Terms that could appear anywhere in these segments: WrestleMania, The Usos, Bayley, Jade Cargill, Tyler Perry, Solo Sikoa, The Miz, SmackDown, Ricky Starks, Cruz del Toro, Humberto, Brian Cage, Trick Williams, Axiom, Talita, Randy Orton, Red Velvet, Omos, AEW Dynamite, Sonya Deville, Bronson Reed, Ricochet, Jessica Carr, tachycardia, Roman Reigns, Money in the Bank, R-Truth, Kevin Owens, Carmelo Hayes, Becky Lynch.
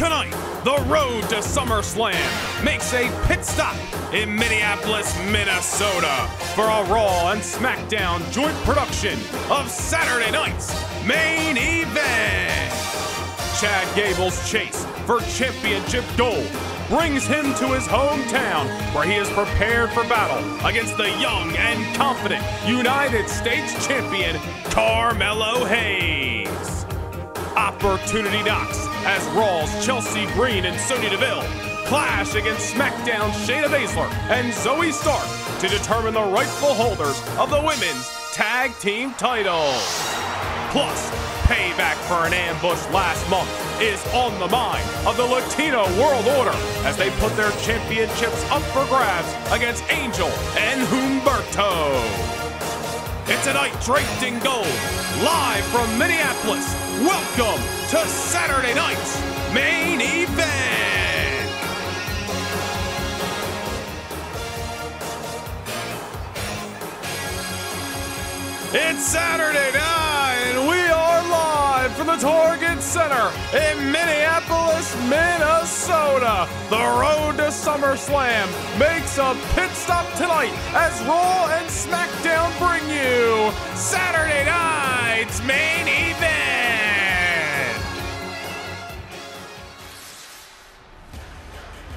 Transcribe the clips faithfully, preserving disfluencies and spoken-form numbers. Tonight, the road to SummerSlam makes a pit stop in Minneapolis, Minnesota for a Raw and SmackDown joint production of Saturday night's main event. Chad Gable's chase for championship gold brings him to his hometown, where he is prepared for battle against the young and confident United States champion, Carmelo Hayes. Opportunity knocks as Raw's Chelsea Green and Sonya Deville clash against SmackDown's Shayna Baszler and Zoey Stark to determine the rightful holders of the women's tag team titles. Plus, payback for an ambush last month is on the mind of the Latino World Order as they put their championships up for grabs against Angel and Humberto. It's a night draped in gold, live from Minneapolis. Welcome to Saturday night's main event. It's Saturday night, and we are live from the Target Center in Minneapolis, Minnesota. The road to SummerSlam makes a pit stop tonight as Raw and SmackDown bring you Saturday night's main event.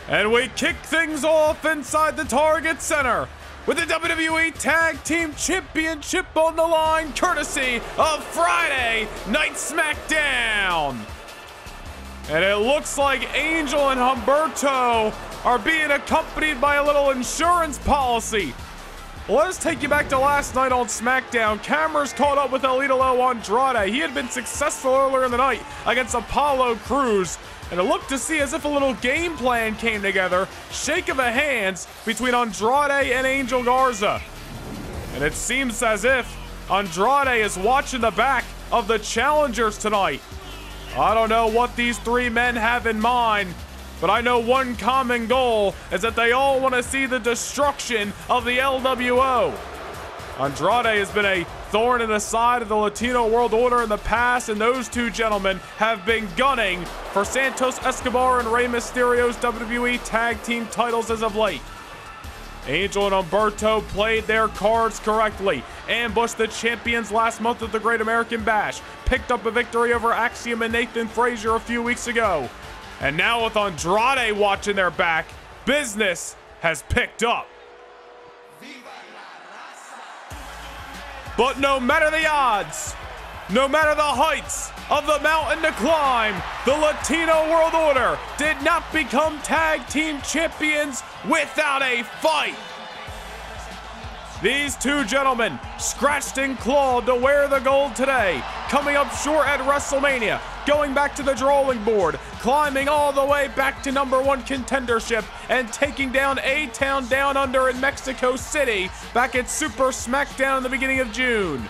And we kick things off inside the Target Center with the W W E Tag Team Championship on the line, courtesy of Friday Night SmackDown. And it looks like Angel and Humberto are being accompanied by a little insurance policy. Let us take you back to last night on SmackDown. Cameras caught up with El Idolo Andrade. He had been successful earlier in the night against Apollo Crews, and it looked to see as if a little game plan came together. Shake of the hands between Andrade and Angel Garza. And it seems as if Andrade is watching the back of the challengers tonight. I don't know what these three men have in mind, but I know one common goal is that they all want to see the destruction of the L W O. Andrade has been a thorn in the side of the Latino World Order in the past, and those two gentlemen have been gunning for Santos Escobar and Rey Mysterio's W W E Tag Team titles as of late. Angel and Humberto played their cards correctly, ambushed the champions last month at the Great American Bash, picked up a victory over Axiom and Nathan Frazer a few weeks ago. And now with Andrade watching their back, business has picked up. But no matter the odds, no matter the heights of the mountain to climb, the Latino World Order did not become tag team champions without a fight. These two gentlemen scratched and clawed to wear the gold today, coming up short at WrestleMania, going back to the drawing board, climbing all the way back to number one contendership, and taking down A-Town Down Under in Mexico City back at Super SmackDown in the beginning of June.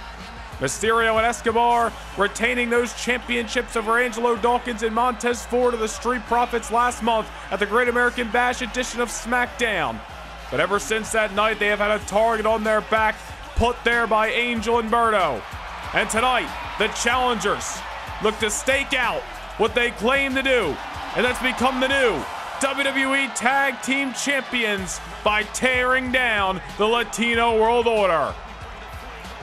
Mysterio and Escobar retaining those championships over Angelo Dawkins and Montez Ford of the Street Profits last month at the Great American Bash edition of SmackDown. But ever since that night, they have had a target on their back, put there by Angel and Humberto. And tonight, the challengers look to stake out what they claim to do, and that's become the new W W E Tag Team Champions by tearing down the Latino World Order.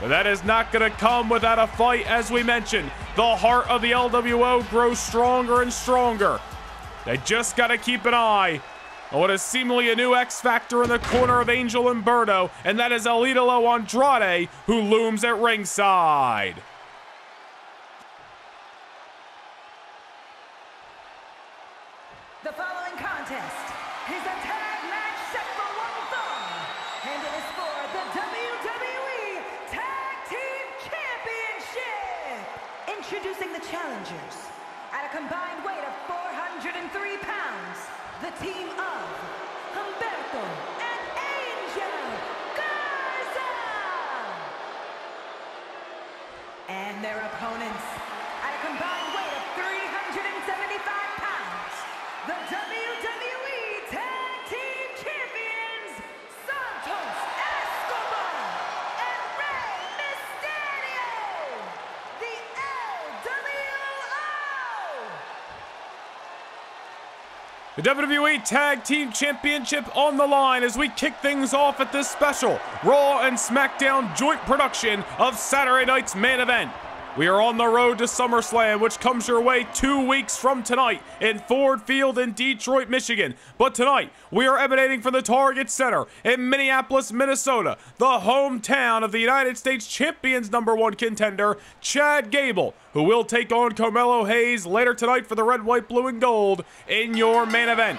But that is not going to come without a fight, as we mentioned. The heart of the L W O grows stronger and stronger. They just got to keep an eye on what is seemingly a new X Factor in the corner of Angel and Humberto, and that is El Idolo Andrade, who looms at ringside. The following contest is a tag match set for one fall, and it is for the W W E Tag Team Championship. Introducing the challengers, at a combined weight of four hundred three pounds, the team of Humberto and Angel Garza, and their opponents at a combined weight of three hundred seventy-five pounds, the W W E Tag Team Champions Santos Escobar and Rey Mysterio, the L W O. The W W E Tag Team Championship on the line as we kick things off at this special Raw and SmackDown joint production of Saturday night's main event. We are on the road to SummerSlam, which comes your way two weeks from tonight in Ford Field in Detroit, Michigan. But tonight, we are emanating from the Target Center in Minneapolis, Minnesota, the hometown of the United States Champions number one contender, Chad Gable, who will take on Carmelo Hayes later tonight for the red, white, blue, and gold in your main event.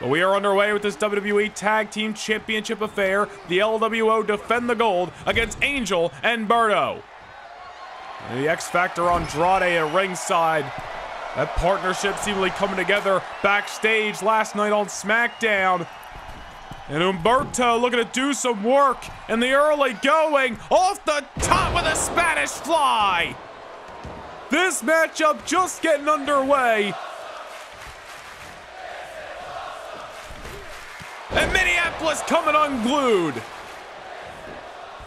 But we are underway with this W W E Tag Team Championship affair. The L W O defend the gold against Angel and Humberto. And the X-Factor Andrade at ringside. That partnership seemingly coming together backstage last night on SmackDown. And Humberto looking to do some work in the early going. Off the top with a Spanish fly. This matchup just getting underway. And Minneapolis coming unglued.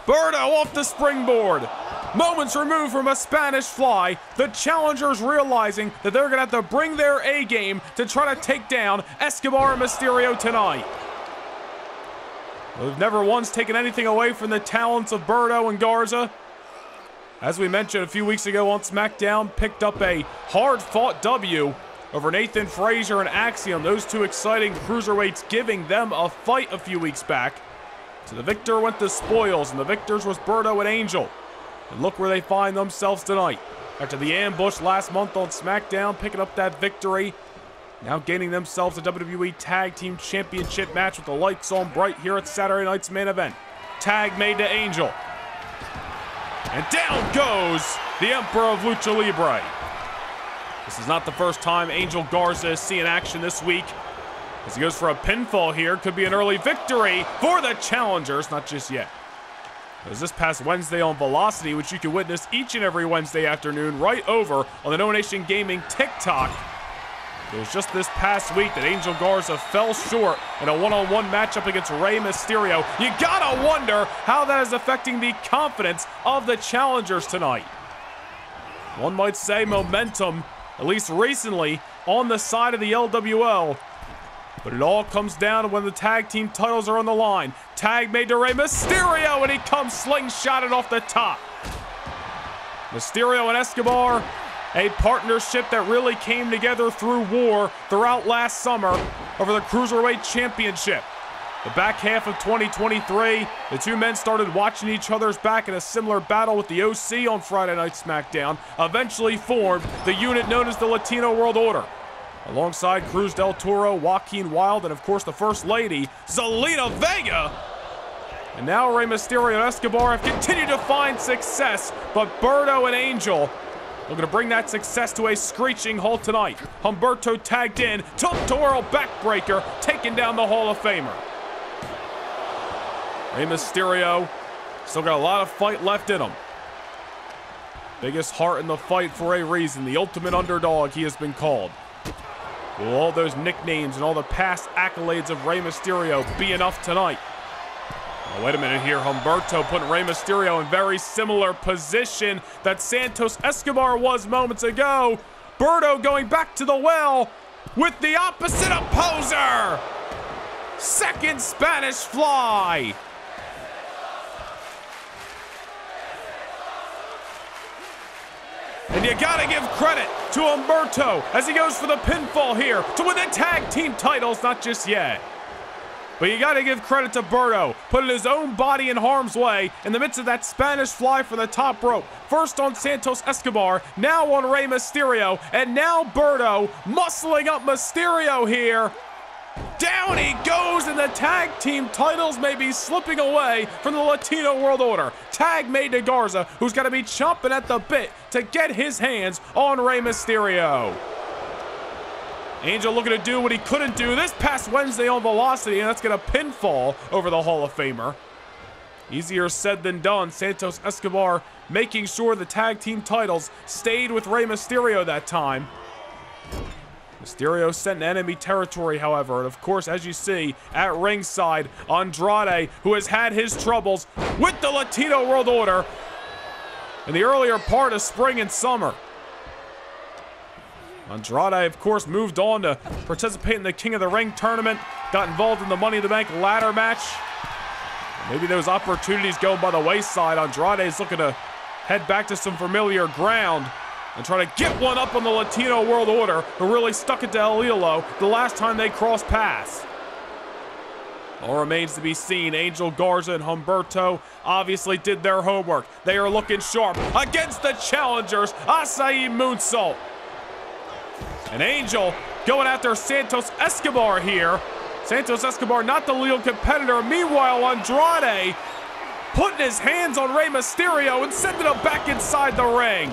Humberto off the springboard. Moments removed from a Spanish fly, the challengers realizing that they're going to have to bring their A-game to try to take down Escobar and Mysterio tonight. We've never once taken anything away from the talents of Humberto and Garza. As we mentioned a few weeks ago on SmackDown, picked up a hard-fought W over Nathan Frazer and Axiom. Those two exciting cruiserweights giving them a fight a few weeks back. So the victor went the spoils, and the victors was Humberto and Angel. And look where they find themselves tonight. After the ambush last month on SmackDown, picking up that victory. Now gaining themselves a W W E Tag Team Championship match with the lights on bright here at Saturday night's main event. Tag made to Angel. And down goes the Emperor of Lucha Libre. This is not the first time Angel Garza is seeing action this week. As he goes for a pinfall here, could be an early victory for the challengers. Not just yet. It was this past Wednesday on Velocity, which you can witness each and every Wednesday afternoon right over on the Noah Nation Gaming TikTok. It was just this past week that Angel Garza fell short in a one-on-one matchup against Rey Mysterio. You gotta wonder how that is affecting the confidence of the challengers tonight. One might say momentum, at least recently, on the side of the L W L. But it all comes down to when the tag team titles are on the line. Tag made to Rey Mysterio, and he comes slingshotted off the top. Mysterio and Escobar, a partnership that really came together through war throughout last summer over the Cruiserweight Championship. The back half of twenty twenty-three, the two men started watching each other's back in a similar battle with the O C on Friday Night SmackDown, eventually formed the unit known as the Latino World Order. Alongside Cruz del Toro, Joaquin Wilde, and of course the First Lady, Zelina Vega. And now Rey Mysterio and Escobar have continued to find success, but Humberto and Angel looking to bring that success to a screeching halt tonight. Humberto tagged in, top Toro backbreaker, taking down the Hall of Famer. Rey Mysterio still got a lot of fight left in him. Biggest heart in the fight for a reason, the ultimate underdog he has been called. Will all those nicknames and all the past accolades of Rey Mysterio be enough tonight? Oh, wait a minute here. Humberto putting Rey Mysterio in very similar position that Santos Escobar was moments ago. Humberto going back to the well with the opposite opposer. Second Spanish fly. And you gotta give credit to Humberto as he goes for the pinfall here to win the tag team titles, not just yet. But you gotta give credit to Humberto, putting his own body in harm's way in the midst of that Spanish fly from the top rope. First on Santos Escobar, now on Rey Mysterio, and now Humberto muscling up Mysterio here. Down he goes, and the tag team titles may be slipping away from the Latino World Order. Tag made to Garza, who's got to be chomping at the bit to get his hands on Rey Mysterio. Angel looking to do what he couldn't do this past Wednesday on Velocity, and that's going to pinfall over the Hall of Famer. Easier said than done. Santos Escobar making sure the tag team titles stayed with Rey Mysterio that time. Mysterio sent in enemy territory, however, and of course, as you see, at ringside, Andrade, who has had his troubles with the Latino World Order in the earlier part of spring and summer. Andrade, of course, moved on to participate in the King of the Ring tournament, got involved in the Money in the Bank ladder match. Maybe those opportunities go by the wayside. Andrade is looking to head back to some familiar ground and try to get one up on the Latino World Order, who really stuck it to El Idolo the last time they crossed paths. All remains to be seen. Angel Garza and Humberto obviously did their homework. They are looking sharp against the challengers. Acai moonsault. And Angel going after Santos Escobar here. Santos Escobar, not the legal competitor. Meanwhile, Andrade putting his hands on Rey Mysterio and sending him back inside the ring.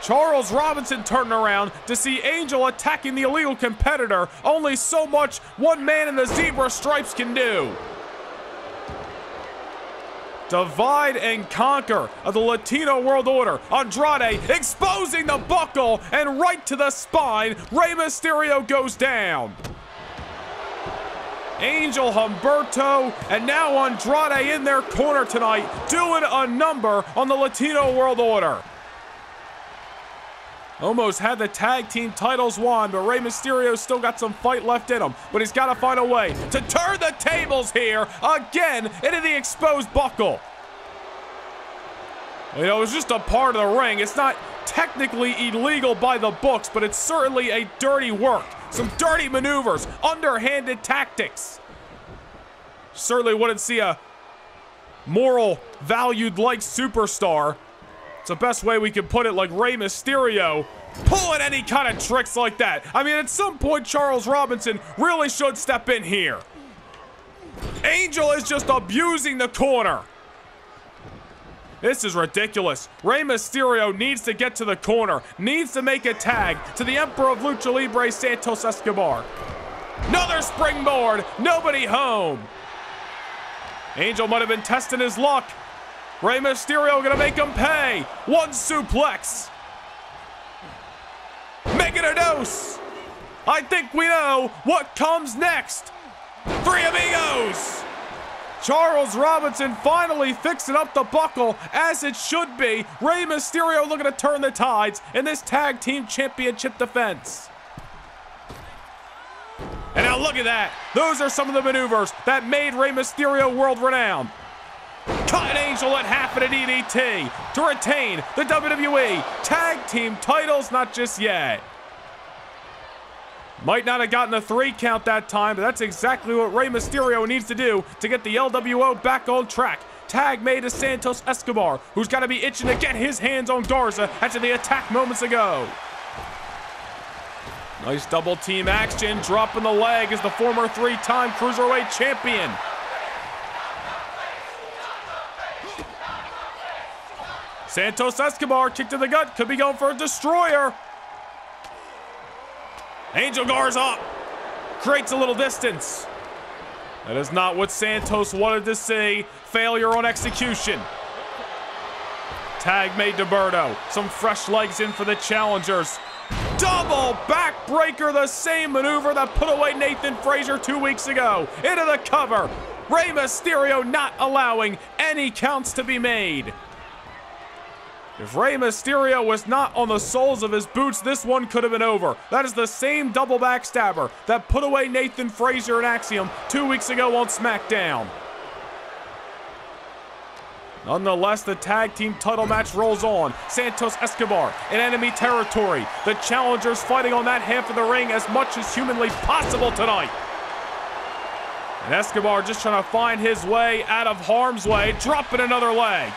Charles Robinson turning around to see Angel attacking the illegal competitor. Only so much one man in the zebra stripes can do. Divide and conquer of the Latino World Order. Andrade exposing the buckle and right to the spine. Rey Mysterio goes down. Angel, Humberto, and now Andrade in their corner tonight, doing a number on the Latino World Order. Almost had the tag team titles won, but Rey Mysterio's still got some fight left in him. But he's got to find a way to turn the tables here again into the exposed buckle. You know, it's just a part of the ring. It's not technically illegal by the books, but it's certainly a dirty work. Some dirty maneuvers, underhanded tactics. Certainly wouldn't see a moral valued like superstar. It's the best way we can put it, like Rey Mysterio pulling any kind of tricks like that. I mean, at some point, Charles Robinson really should step in here. Angel is just abusing the corner. This is ridiculous. Rey Mysterio needs to get to the corner, needs to make a tag to the Emperor of Lucha Libre, Santos Escobar. Another springboard, nobody home. Angel might have been testing his luck. Rey Mysterio gonna make him pay. One suplex. Making a dose. I think we know what comes next. Three amigos. Charles Robinson finally fixing up the buckle as it should be. Rey Mysterio looking to turn the tides in this tag team championship defense. And now look at that. Those are some of the maneuvers that made Rey Mysterio world renowned. Cutting Angel in half in a D D T to retain the W W E tag team titles, not just yet. Might not have gotten a three count that time, but that's exactly what Rey Mysterio needs to do to get the L W O back on track. Tag made to Santos Escobar, who's got to be itching to get his hands on Garza after the attack moments ago. Nice double team action, dropping the leg is the former three-time Cruiserweight champion. Santos Escobar kicked in the gut, could be going for a destroyer. Angel Garza up, creates a little distance. That is not what Santos wanted to see. Failure on execution. Tag made to Berto. Some fresh legs in for the challengers. Double backbreaker, the same maneuver that put away Nathan Frazer two weeks ago. Into the cover. Rey Mysterio not allowing any counts to be made. If Rey Mysterio was not on the soles of his boots, this one could have been over. That is the same double backstabber that put away Nathan Frazer and Axiom two weeks ago on SmackDown. Nonetheless, the tag team title match rolls on. Santos Escobar in enemy territory. The challengers fighting on that half of the ring as much as humanly possible tonight. And Escobar just trying to find his way out of harm's way, dropping another leg.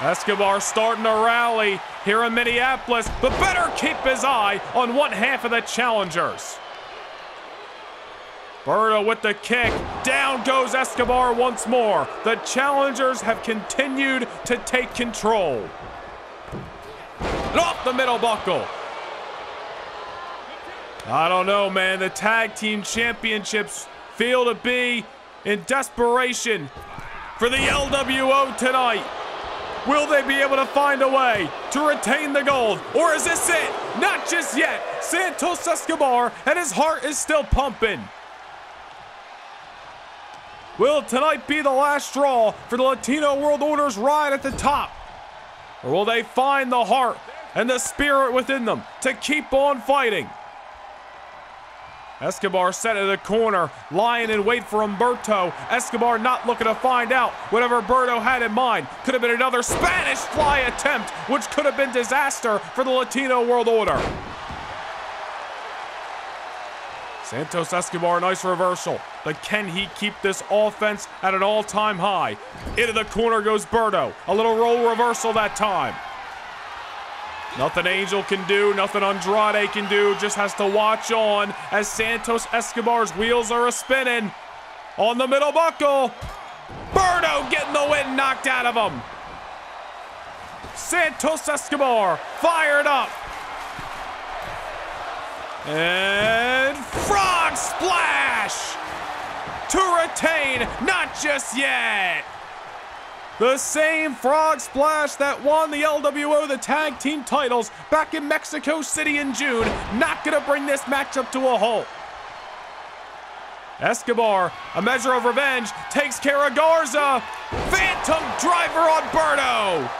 Escobar starting to rally here in Minneapolis, but better keep his eye on one half of the challengers. Berto with the kick. Down goes Escobar once more. The challengers have continued to take control. And off the middle buckle. I don't know, man. The tag team championships feel to be in desperation for the L W O tonight. Will they be able to find a way to retain the gold? Or is this it? Not just yet. Santos Escobar, and his heart is still pumping. Will tonight be the last straw for the Latino World Order's ride at the top? Or will they find the heart and the spirit within them to keep on fighting. Escobar set in the corner, lying in wait for Humberto. Escobar not looking to find out whatever Humberto had in mind. Could have been another Spanish fly attempt, which could have been disaster for the Latino world order. Santos Escobar, nice reversal. But can he keep this offense at an all-time high? Into the corner goes Humberto. A little roll reversal that time. Nothing Angel can do, nothing Andrade can do, just has to watch on as Santos Escobar's wheels are a-spinning. On the middle buckle, Humberto getting the wind knocked out of him. Santos Escobar fired up. And frog splash to retain, not just yet. The same frog splash that won the L W O, the tag team titles back in Mexico City in June, not gonna bring this matchup to a halt. Escobar, a measure of revenge, takes care of Garza. Phantom driver on Humberto.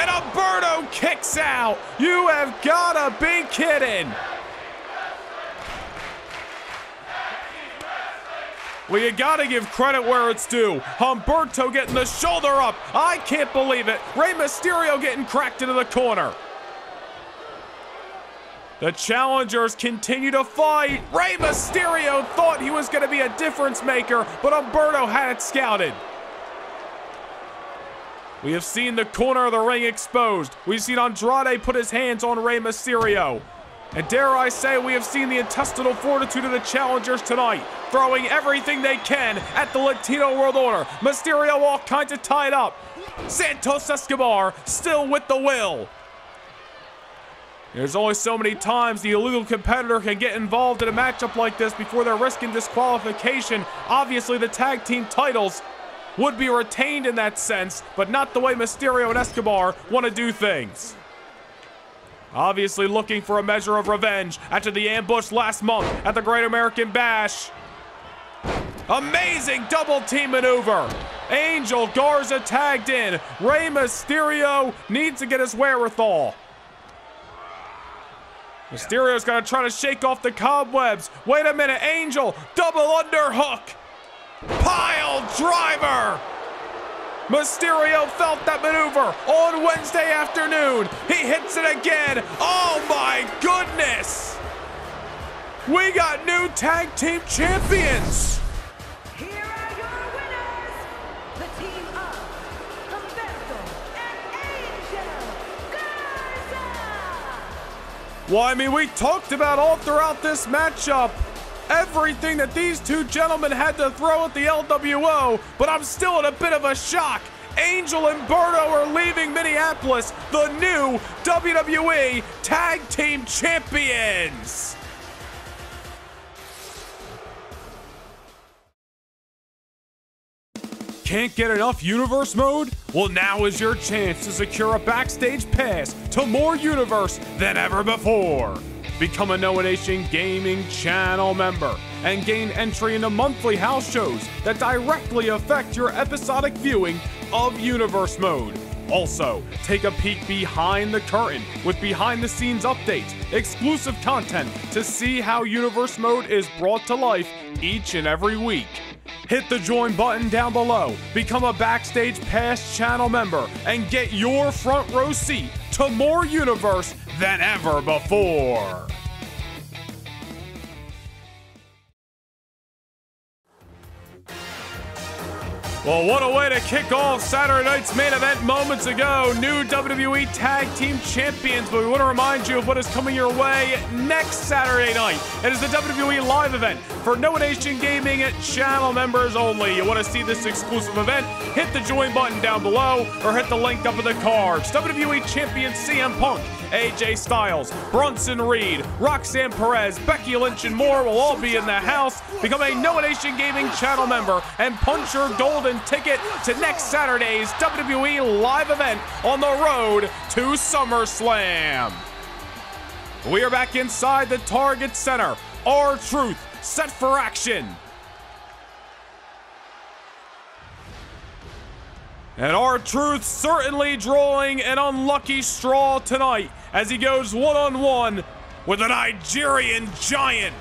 And Humberto kicks out. You have gotta be kidding. Well, you gotta give credit where it's due. Humberto getting the shoulder up. I can't believe it. Rey Mysterio getting cracked into the corner. The challengers continue to fight. Rey Mysterio thought he was gonna be a difference maker, but Humberto had it scouted. We have seen the corner of the ring exposed. We've seen Andrade put his hands on Rey Mysterio. And dare I say, we have seen the intestinal fortitude of the challengers tonight, throwing everything they can at the Latino World Order. Mysterio all kinds of tied up. Santos Escobar still with the will. There's only so many times the illegal competitor can get involved in a matchup like this before they're risking disqualification. Obviously, the tag team titles would be retained in that sense, but not the way Mysterio and Escobar want to do things. Obviously looking for a measure of revenge after the ambush last month at the Great American Bash. Amazing double team maneuver. Angel Garza tagged in. Rey Mysterio needs to get his wherewithal. Mysterio's gonna try to shake off the cobwebs. Wait a minute, Angel, double underhook. Pile driver. Mysterio felt that maneuver on Wednesday afternoon. He hits it again. Oh my goodness. We got new tag team champions. Here are your winners. The team of Humberto and Angel Garza. Well, I mean, we talked about all throughout this matchup everything that these two gentlemen had to throw at the L W O, but I'm still in a bit of a shock. Angel and Humberto are leaving Minneapolis, the new W W E Tag Team Champions. Can't get enough Universe Mode? Well, now is your chance to secure a backstage pass to more Universe than ever before. Become a Noah Nation Gaming channel member and gain entry into monthly house shows that directly affect your episodic viewing of Universe Mode. Also, take a peek behind the curtain with behind-the-scenes updates, exclusive content to see how Universe Mode is brought to life each and every week. Hit the join button down below, become a Backstage Pass channel member, and get your front row seat to more Universe than ever before. Well, what a way to kick off Saturday night's main event moments ago. New W W E Tag Team Champions, but we want to remind you of what is coming your way next Saturday night. It is the W W E Live event for Noah Nation Gaming channel members only. You want to see this exclusive event? Hit the join button down below or hit the link up in the cards. W W E Champion C M Punk, A J Styles, Bronson Reed, Roxanne Perez, Becky Lynch, and more will all be in the house. Become a Noah Nation Gaming channel member and punch your golden ticket to next Saturday's W W E Live event on the road to SummerSlam. We are back inside the Target Center. R-Truth set for action. And R-Truth certainly drawing an unlucky straw tonight as he goes one-on-one with a Nigerian giant,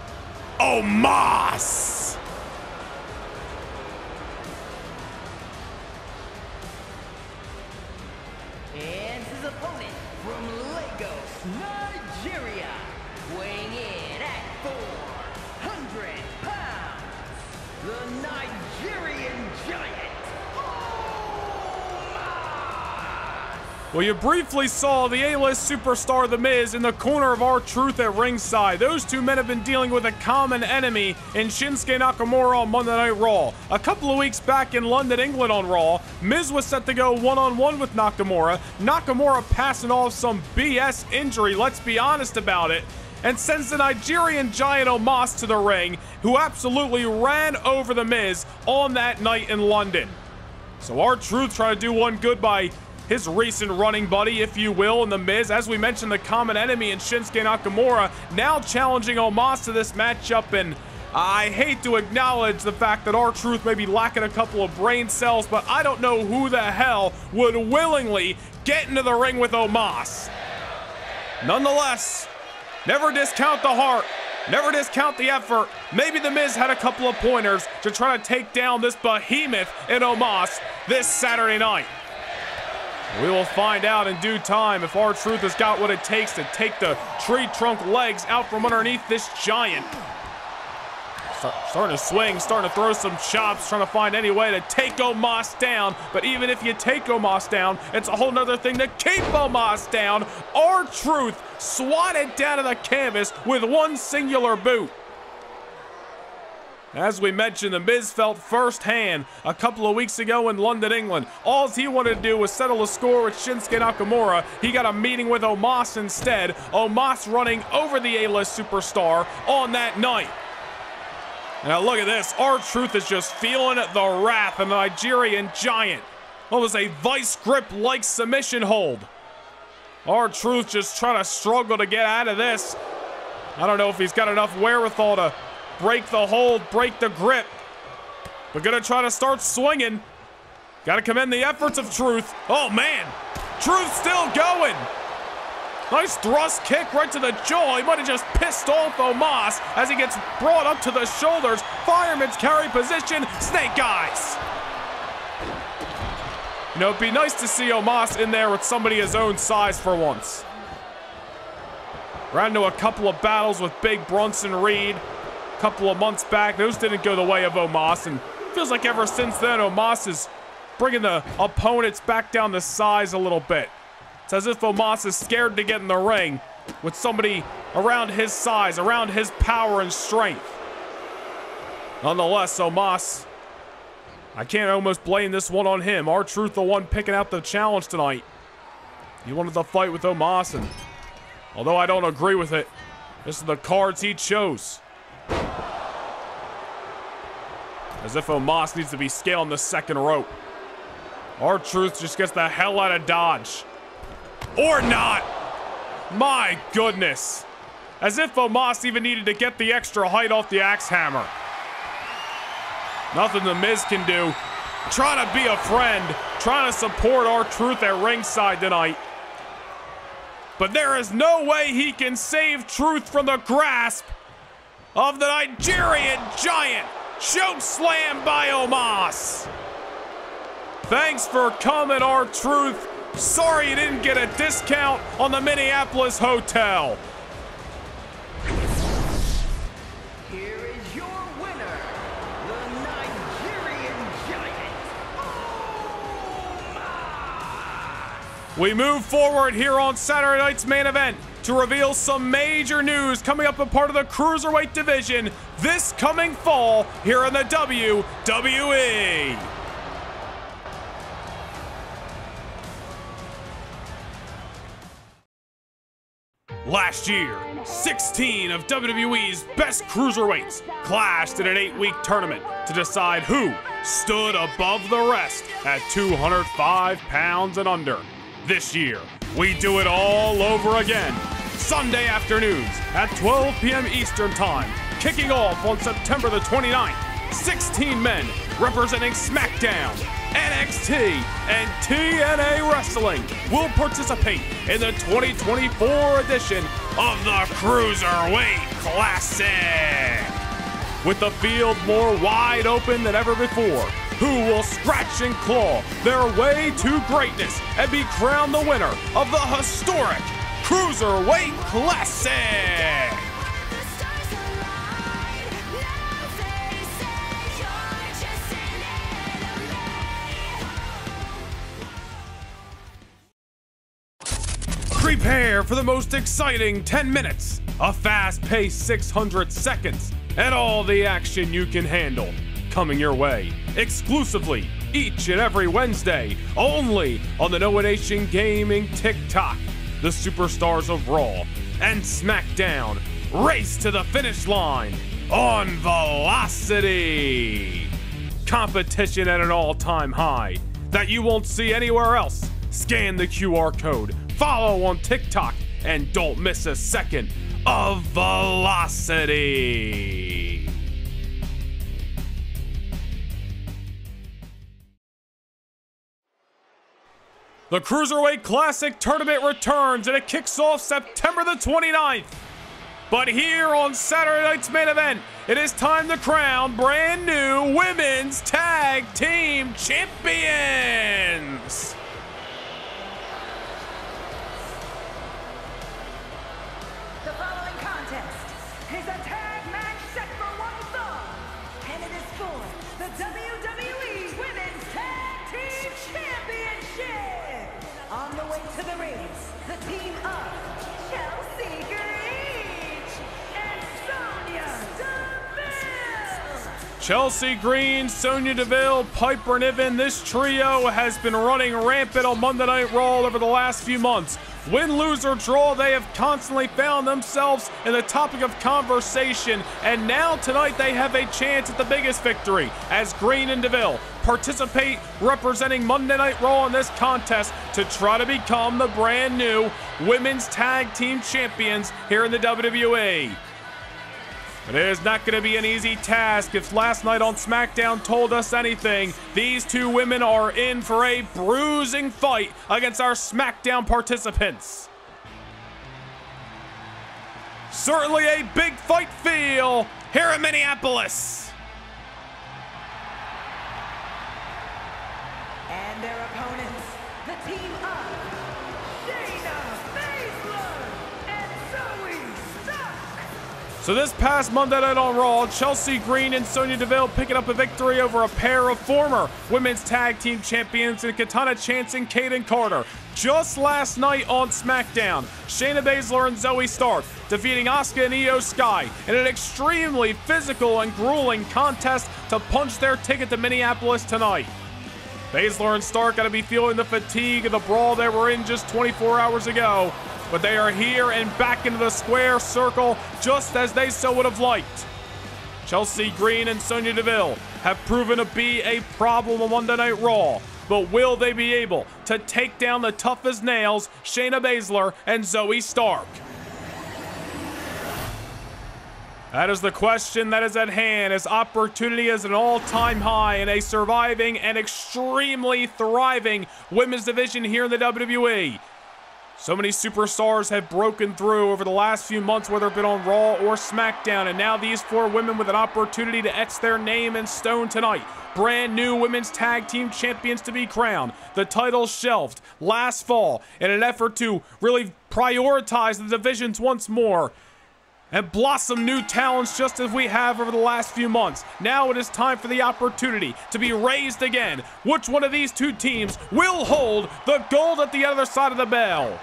Omos. And his opponent from Lagos, Nigeria, weighing in at four hundred pounds, the Nigerian giant, Omos. Well, you briefly saw the A-list superstar, The Miz, in the corner of R-Truth at ringside. Those two men have been dealing with a common enemy in Shinsuke Nakamura on Monday Night Raw. A couple of weeks back in London, England on Raw, Miz was set to go one-on-one with Nakamura. Nakamura passing off some B S injury, let's be honest about it, and sends the Nigerian giant Omos to the ring, who absolutely ran over The Miz on that night in London. So R-Truth trying to do one good by his recent running buddy, if you will, in The Miz. As we mentioned, the common enemy in Shinsuke Nakamura, now challenging Omos to this matchup. And I hate to acknowledge the fact that R-Truth may be lacking a couple of brain cells, but I don't know who the hell would willingly get into the ring with Omos. Nonetheless, never discount the heart. Never discount the effort. Maybe The Miz had a couple of pointers to try to take down this behemoth in Omos this Saturday night. We will find out in due time if R-Truth has got what it takes to take the tree trunk legs out from underneath this giant. Start, starting to swing, starting to throw some chops, trying to find any way to take Omos down. But even if you take Omos down, it's a whole nother thing to keep Omos down. R-Truth swatted down to the canvas with one singular boot. As we mentioned, The Miz felt firsthand a couple of weeks ago in London, England. All he wanted to do was settle a score with Shinsuke Nakamura. He got a meeting with Omos instead. Omos running over the A-list superstar on that night. Now look at this. R-Truth is just feeling the wrath of the Nigerian giant. What was a vice grip-like submission hold? R-Truth just trying to struggle to get out of this. I don't know if he's got enough wherewithal to break the hold, break the grip. We're gonna try to start swinging. Gotta commend the efforts of Truth. Oh man, Truth still going. Nice thrust kick right to the jaw. He might have just pissed off Omos as he gets brought up to the shoulders. Fireman's carry position, snake eyes. You know, it'd be nice to see Omos in there with somebody his own size for once. Ran into a couple of battles with Big Brunson Reed couple of months back. Those didn't go the way of Omos, and feels like ever since then Omos is bringing the opponents back down to size a little bit. It's as if Omos is scared to get in the ring with somebody around his size, around his power and strength. Nonetheless, Omos, I can't almost blame this one on him. R-Truth, the one picking out the challenge tonight. He wanted the fight with Omos, and although I don't agree with it, this is the cards he chose. As if Omos needs to be scaling the second rope. R-Truth just gets the hell out of Dodge. Or not! My goodness! As if Omos even needed to get the extra height off the axe hammer. Nothing The Miz can do. Trying to be a friend. Trying to support R-Truth at ringside tonight. But there is no way he can save Truth from the grasp of the Nigerian giant. Choke slam by Omos. Thanks for coming, R-Truth. Sorry you didn't get a discount on the Minneapolis hotel. Here is your winner, the Nigerian giant, Omos. We move forward here on Saturday night's main event to reveal some major news coming up a part of the Cruiserweight division this coming fall here in the W W E. Last year, sixteen of W W E's best Cruiserweights clashed in an eight-week tournament to decide who stood above the rest at two hundred five pounds and under. This year, we do it all over again. Sunday afternoons at twelve p m Eastern Time, kicking off on September the twenty-ninth, sixteen men representing SmackDown, N X T, and T N A Wrestling will participate in the twenty twenty-four edition of the Cruiserweight Classic. With the field more wide open than ever before, who will scratch and claw their way to greatness and be crowned the winner of the historic Cruiserweight Classic. Prepare for the most exciting ten minutes, a fast-paced six hundred seconds, and all the action you can handle. Coming your way exclusively each and every Wednesday, only on the Noah Nation Gaming TikTok. The superstars of RAW and SmackDown race to the finish line on Velocity. Competition at an all-time high that you won't see anywhere else. Scan the Q R code. Follow on TikTok and don't miss a second of Velocity. The Cruiserweight Classic Tournament returns and it kicks off September the twenty-ninth. But here on Saturday night's main event, it is time to crown brand new Women's Tag Team Champions. To the rings, the team of Chelsea Green and Sonya Deville. Chelsea Green, Sonya Deville, Piper Niven, this trio has been running rampant on Monday Night Raw over the last few months. Win, lose, or draw, they have constantly found themselves in the topic of conversation, and now tonight they have a chance at the biggest victory as Green and Deville participate representing Monday Night Raw in this contest to try to become the brand new Women's Tag Team Champions here in the W W E. It is not going to be an easy task. If last night on SmackDown told us anything, these two women are in for a bruising fight against our SmackDown participants. Certainly a big fight feel here in Minneapolis. And their opponents, the team of Shayna Baszler and Zoey Stark. So this past Monday night on Raw, Chelsea Green and Sonya Deville picking up a victory over a pair of former Women's Tag Team Champions in Katana Chance and Kaden Carter. Just last night on SmackDown, Shayna Baszler and Zoey Stark defeating Asuka and Io Sky in an extremely physical and grueling contest to punch their ticket to Minneapolis tonight. Baszler and Stark got to be feeling the fatigue of the brawl they were in just twenty-four hours ago, but they are here and back into the square circle just as they so would have liked. Chelsea Green and Sonya Deville have proven to be a problem on Monday Night Raw, but will they be able to take down the tough as nails Shayna Baszler and Zoey Stark? That is the question that is at hand, as opportunity is an all-time high in a surviving and extremely thriving women's division here in the W W E. So many superstars have broken through over the last few months, whether it been on Raw or SmackDown, and now these four women with an opportunity to etch their name in stone tonight. Brand new Women's Tag Team Champions to be crowned. The title shelved last fall in an effort to really prioritize the divisions once more and blossom new talents just as we have over the last few months. Now it is time for the opportunity to be raised again. Which one of these two teams will hold the gold at the other side of the bell?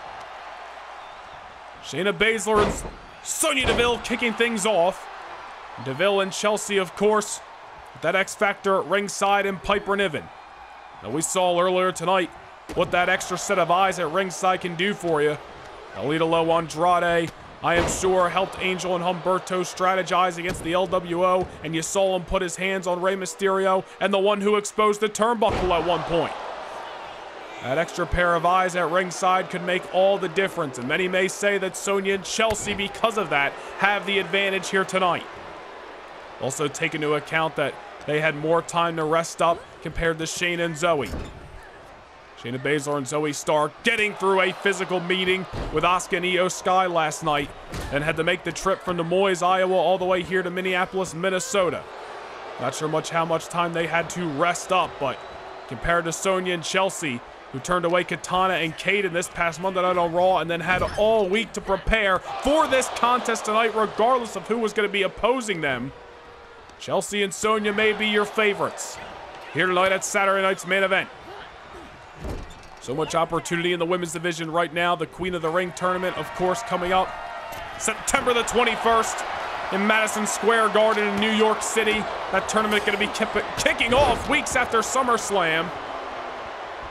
Shayna Baszler and Sonya Deville kicking things off. Deville and Chelsea, of course, with that X Factor at ringside, and Piper Niven. Now we saw earlier tonight what that extra set of eyes at ringside can do for you. Alita Low, Andrade, I am sure, helped Angel and Humberto strategize against the L W O, and you saw him put his hands on Rey Mysterio and the one who exposed the turnbuckle at one point. That extra pair of eyes at ringside could make all the difference, and many may say that Sonya and Chelsea, because of that, have the advantage here tonight. Also take into account that They had more time to rest up compared to Shayna and Zoey. Shayna Baszler and Zoey Stark getting through a physical meeting with Asuka and Io Sky last night and had to make the trip from Des Moines, Iowa all the way here to Minneapolis, Minnesota. Not sure much how much time they had to rest up, but compared to Sonya and Chelsea, who turned away Katana and Kaden this past Monday night on Raw and then had all week to prepare for this contest tonight, regardless of who was going to be opposing them, Chelsea and Sonya may be your favorites here tonight at Saturday night's main event. So much opportunity in the women's division right now. The Queen of the Ring tournament, of course, coming up September the twenty-first. In Madison Square Garden in New York City. That tournament going to be kicking off weeks after SummerSlam.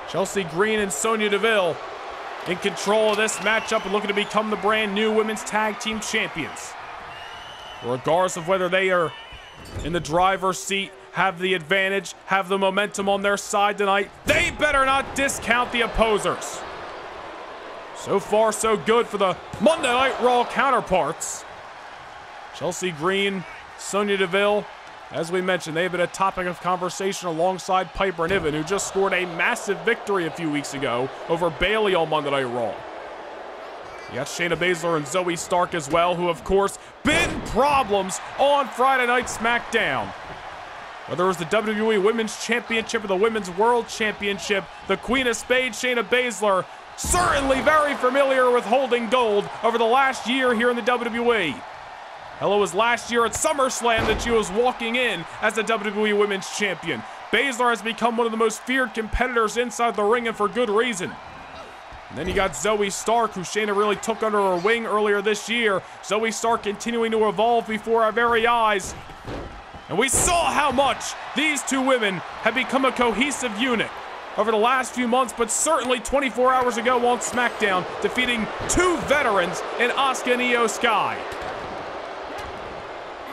Chelsea Green and Sonya Deville in control of this matchup and looking to become the brand new women's tag team champions. Regardless of whether they are in the driver's seat, have the advantage, have the momentum on their side tonight, they better not discount the opposers. So far, so good for the Monday Night Raw counterparts. Chelsea Green, Sonya Deville, as we mentioned, they've been a topic of conversation alongside Piper Niven, who just scored a massive victory a few weeks ago over Bayley on Monday Night Raw. You got Shayna Baszler and Zoey Stark as well, who, of course, been problems on Friday Night SmackDown. Whether it was the W W E Women's Championship or the Women's World Championship, the Queen of Spades, Shayna Baszler, certainly very familiar with holding gold over the last year here in the W W E. Hell, it was last year at SummerSlam that she was walking in as the W W E Women's Champion. Baszler has become one of the most feared competitors inside the ring, and for good reason. And then you got Zoey Stark, who Shayna really took under her wing earlier this year. Zoey Stark continuing to evolve before our very eyes. And we saw how much these two women have become a cohesive unit over the last few months, but certainly twenty-four hours ago on SmackDown, defeating two veterans in Asuka and Io Sky.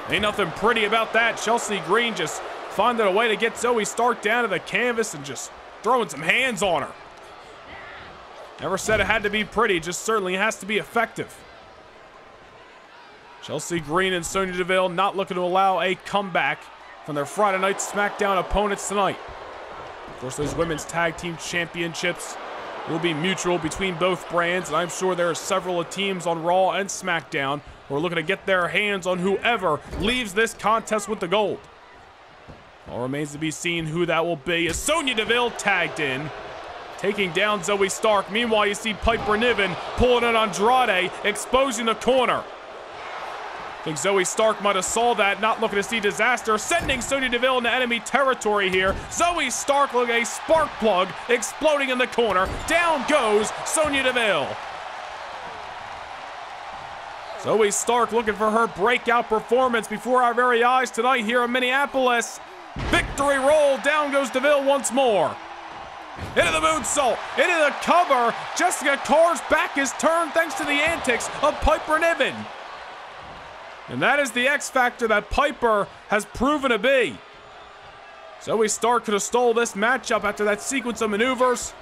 Ain't nothing pretty about that. Chelsea Green just finding a way to get Zoey Stark down to the canvas and just throwing some hands on her. Never said it had to be pretty, just certainly has to be effective. Chelsea Green and Sonya Deville not looking to allow a comeback from their Friday Night SmackDown opponents tonight. Of course, those women's tag team championships will be mutual between both brands, and I'm sure there are several teams on Raw and SmackDown who are looking to get their hands on whoever leaves this contest with the gold. All remains to be seen who that will be, as Sonya Deville tagged in, taking down Zoey Stark. Meanwhile, you see Piper Niven pulling on Andrade, exposing the corner. I think Zoey Stark might have saw that, not looking to see disaster, sending Sonya Deville into enemy territory here. Zoey Stark with a spark plug exploding in the corner. Down goes Sonya Deville. Zoey Stark looking for her breakout performance before our very eyes tonight here in Minneapolis. Victory roll, down goes Deville once more. Into the moonsault, into the cover. Jessica Carr's back is turned thanks to the antics of Piper Niven. And that is the X factor that Piper has proven to be. Zoey Stark could have stole this matchup after that sequence of maneuvers.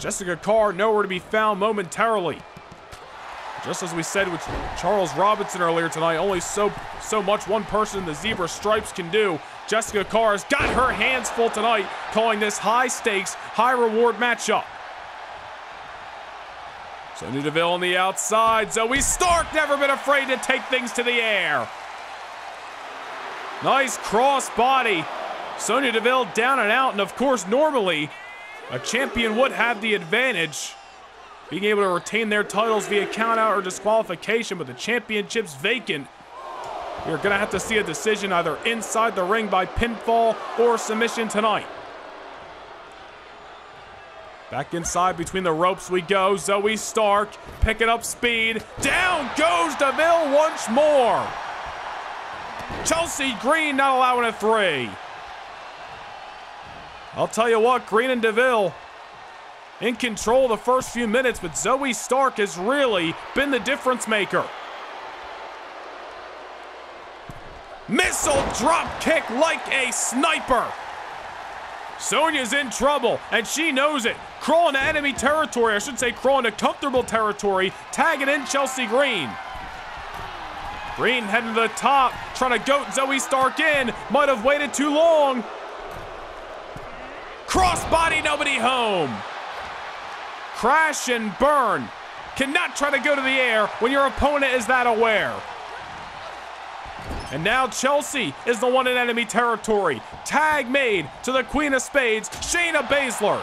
Jessica Carr nowhere to be found momentarily. Just as we said with Charles Robinson earlier tonight, only so, so much one person in the zebra stripes can do. Jessica Carr has got her hands full tonight, calling this high stakes, high reward matchup. Sonya Deville on the outside. Zoey Stark never been afraid to take things to the air. Nice cross body. Sonya Deville down and out, and of course normally a champion would have the advantage being able to retain their titles via countout or disqualification, but the championship's vacant. We're gonna have to see a decision either inside the ring by pinfall or submission tonight. Back inside between the ropes we go. Zoey Stark picking up speed. Down goes Deville once more. Chelsea Green not allowing a three. I'll tell you what, Green and Deville in control the first few minutes, but Zoey Stark has really been the difference maker. Missile drop kick like a sniper. Sonya's in trouble, and she knows it. Crawling to enemy territory, I should say crawling to comfortable territory, tagging in Chelsea Green. Green heading to the top, trying to goat Zoey Stark in. Might have waited too long. Crossbody, nobody home. Crash and burn. Cannot try to go to the air when your opponent is that aware. And now Chelsea is the one in enemy territory. Tag made to the Queen of Spades, Shayna Baszler.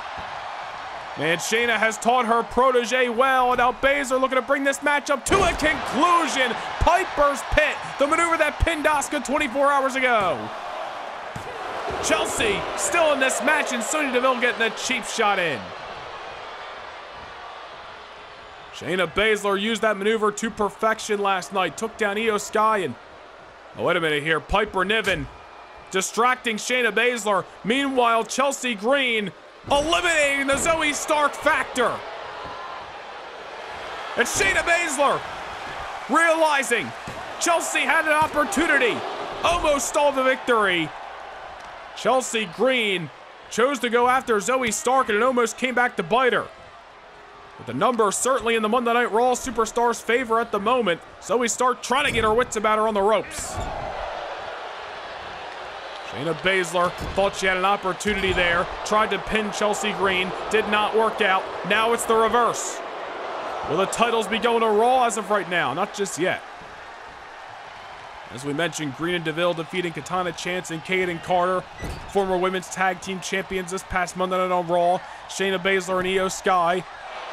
Man, Shayna has taught her protege well, and now Baszler looking to bring this matchup to a conclusion. Piper's Pit, the maneuver that pinned Asuka twenty-four hours ago. Chelsea still in this match, and Sonya Deville getting a cheap shot in. Shayna Baszler used that maneuver to perfection last night, took down Io Sky, and oh, wait a minute here. Piper Niven distracting Shayna Baszler. Meanwhile, Chelsea Green eliminating the Zoey Stark factor. And Shayna Baszler realizing Chelsea had an opportunity, almost stalled the victory. Chelsea Green chose to go after Zoey Stark, and it almost came back to bite her. But the number certainly in the Monday Night Raw Superstars' favor at the moment. Zoey Stark trying to get her wits about her on the ropes. Shayna Baszler thought she had an opportunity there. Tried to pin Chelsea Green. Did not work out. Now it's the reverse. Will the titles be going to Raw as of right now? Not just yet. As we mentioned, Green and Deville defeating Katana Chance and Kate and Carter, former women's tag team champions this past Monday Night on Raw. Shayna Baszler and Io Sky. I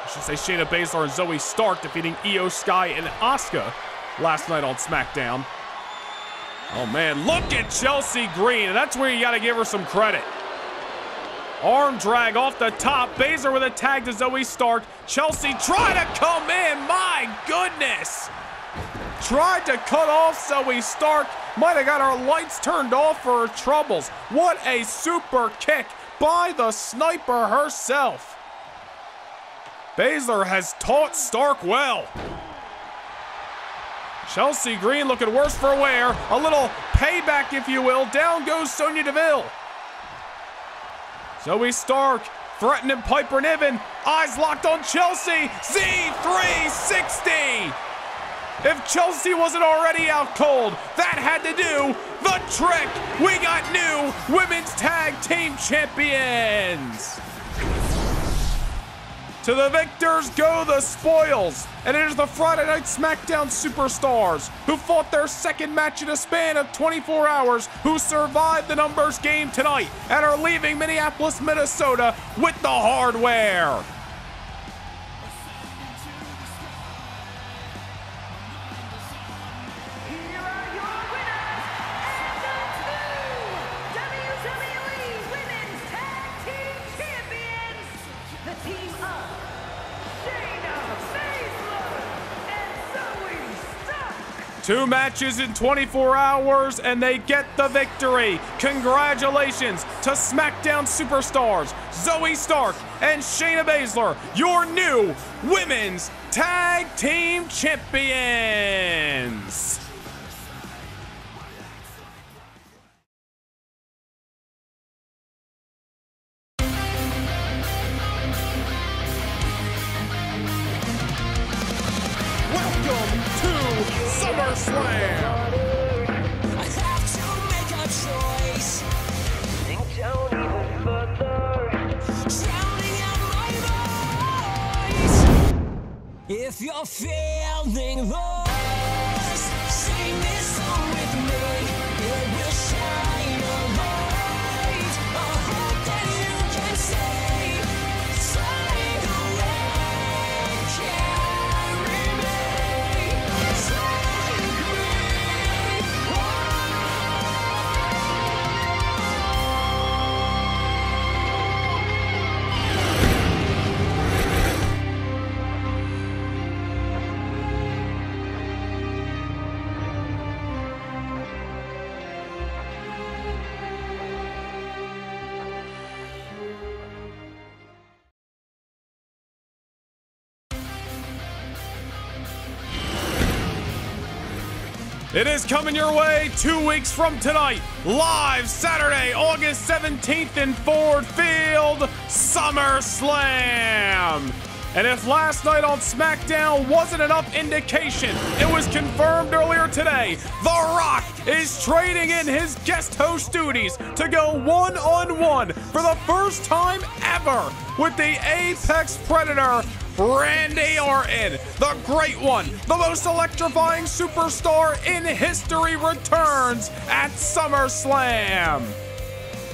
should say Shayna Baszler and Zoey Stark defeating Io Sky and Asuka last night on SmackDown. Oh man, look at Chelsea Green. That's where you gotta give her some credit. Arm drag off the top. Baszler with a tag to Zoey Stark. Chelsea trying to come in, my goodness. Tried to cut off Zoey Stark. Might have got our lights turned off for her troubles. What a super kick by the sniper herself. Baszler has taught Stark well. Chelsea Green looking worse for wear. A little payback, if you will. Down goes Sonya Deville. Zoey Stark threatening Piper Niven. Eyes locked on Chelsea. Z three sixty. If Chelsea wasn't already out cold, that had to do the trick. We got new women's tag team champions. To the victors go the spoils, and it is the Friday Night SmackDown Superstars who fought their second match in a span of twenty-four hours, who survived the numbers game tonight and are leaving Minneapolis, Minnesota with the hardware. Two matches in twenty-four hours, and they get the victory. Congratulations to SmackDown Superstars, Zoey Stark and Shayna Baszler, your new Women's Tag Team Champions. If you're feeling lost, sing this song with me. It will shine a light, a hope that you can see. Slide away, carry me, take me home. It is coming your way two weeks from tonight, live Saturday, August seventeenth in Ford Field, SummerSlam. And if last night on SmackDown wasn't enough indication, it was confirmed earlier today, The Rock is trading in his guest host duties to go one-on-one for the first time ever with the Apex Predator, Randy Orton. The Great One, the most electrifying superstar in history, returns at SummerSlam.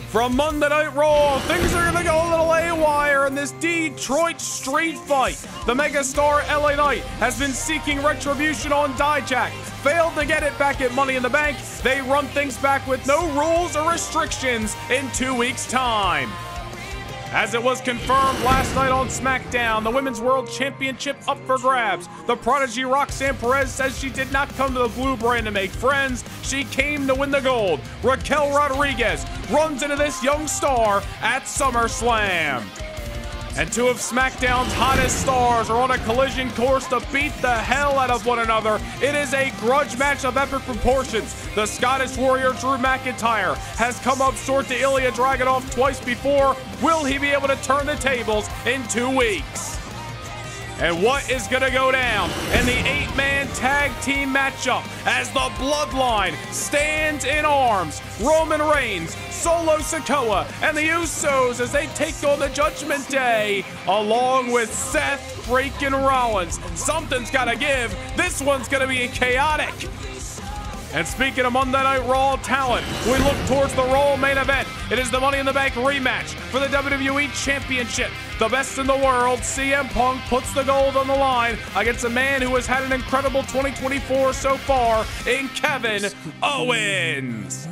From Monday Night Raw, things are gonna go a little haywire in this Detroit street fight. The megastar L A Knight has been seeking retribution on Dijak, failed to get it back at Money in the Bank. They run things back with no rules or restrictions in two weeks' time. As it was confirmed last night on SmackDown, the Women's World Championship up for grabs. The prodigy Roxanne Perez says she did not come to the blue brand to make friends. She came to win the gold. Raquel Rodriguez runs into this young star at SummerSlam. And two of SmackDown's hottest stars are on a collision course to beat the hell out of one another. It is a grudge match of epic proportions. The Scottish Warrior Drew McIntyre has come up short to Ilya Dragunov twice before. Will he be able to turn the tables in two weeks? And what is gonna go down in the eight-man tag team matchup as the Bloodline stands in arms? Roman Reigns, Solo Sikoa, and the Usos as they take on the Judgment Day, along with Seth freaking Rollins. Something's gotta give. This one's gonna be chaotic. And speaking of Monday Night Raw talent, we look towards the Raw main event. It is the Money in the Bank rematch for the W W E Championship. The best in the world, C M Punk, puts the gold on the line against a man who has had an incredible twenty twenty-four so far in Kevin Owens.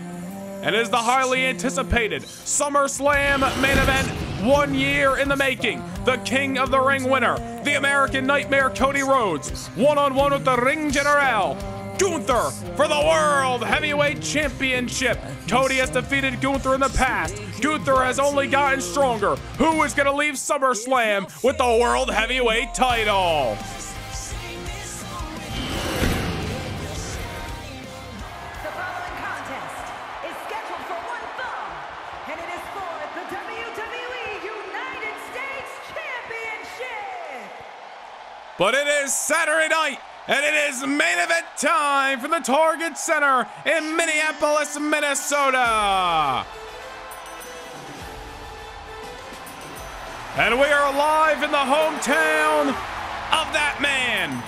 And it is the highly anticipated SummerSlam main event, one year in the making. The King of the Ring winner, the American Nightmare Cody Rhodes, one-on-one with the Ring General, Gunther, for the World Heavyweight Championship. Cody has defeated Gunther in the past. Gunther has only gotten stronger. Who is going to leave SummerSlam with the World Heavyweight title? The following contest is scheduled for one fall, and it is for the W W E United States Championship. But it is Saturday night, and it is main event time from the Target Center in Minneapolis, Minnesota. And we are live in the hometown of that man,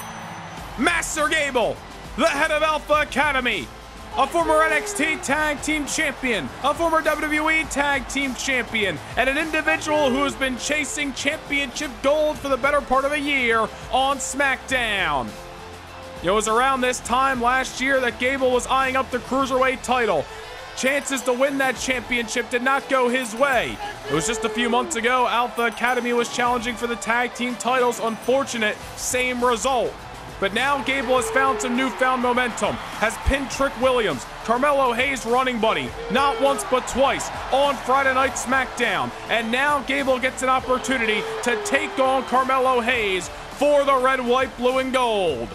Master Gable, the head of Alpha Academy, a former N X T Tag Team Champion, a former W W E Tag Team Champion, and an individual who has been chasing championship gold for the better part of a year on SmackDown. It was around this time last year that Gable was eyeing up the Cruiserweight title. Chances to win that championship did not go his way. It was just a few months ago, Alpha Academy was challenging for the tag team titles. Unfortunate, same result. But now Gable has found some newfound momentum, has pinned Trick Williams, Carmelo Hayes' running buddy, not once but twice on Friday Night SmackDown. And now Gable gets an opportunity to take on Carmelo Hayes for the red, white, blue, and gold.